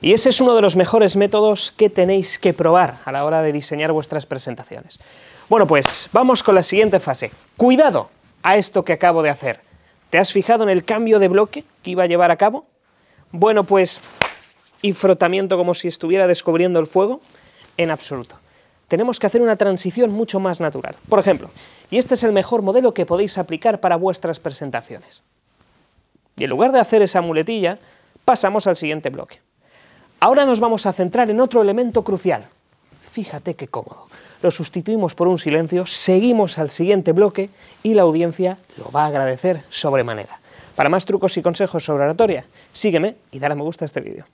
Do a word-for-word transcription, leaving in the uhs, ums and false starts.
Y ese es uno de los mejores métodos que tenéis que probar a la hora de diseñar vuestras presentaciones. Bueno, pues vamos con la siguiente fase. ¡Cuidado a esto que acabo de hacer! ¿Te has fijado en el cambio de bloque que iba a llevar a cabo? Bueno, pues... ¿y frotamiento como si estuviera descubriendo el fuego? En absoluto. Tenemos que hacer una transición mucho más natural. Por ejemplo, y este es el mejor modelo que podéis aplicar para vuestras presentaciones. Y en lugar de hacer esa muletilla, pasamos al siguiente bloque. Ahora nos vamos a centrar en otro elemento crucial. Fíjate qué cómodo. Lo sustituimos por un silencio, seguimos al siguiente bloque y la audiencia lo va a agradecer sobremanera. Para más trucos y consejos sobre oratoria, sígueme y dale a me gusta a este vídeo.